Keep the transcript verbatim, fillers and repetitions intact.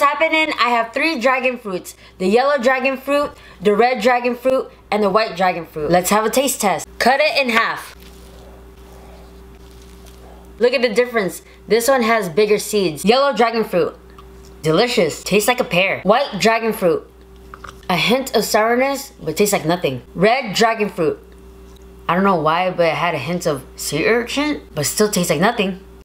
what's happening, I have three dragon fruits. The yellow dragon fruit, the red dragon fruit, and the white dragon fruit. Let's have a taste test. Cut it in half. Look at the difference. This one has bigger seeds. Yellow dragon fruit. Delicious. Tastes like a pear. White dragon fruit. A hint of sourness, but tastes like nothing. Red dragon fruit. I don't know why, but it had a hint of sea urchin, but still tastes like nothing.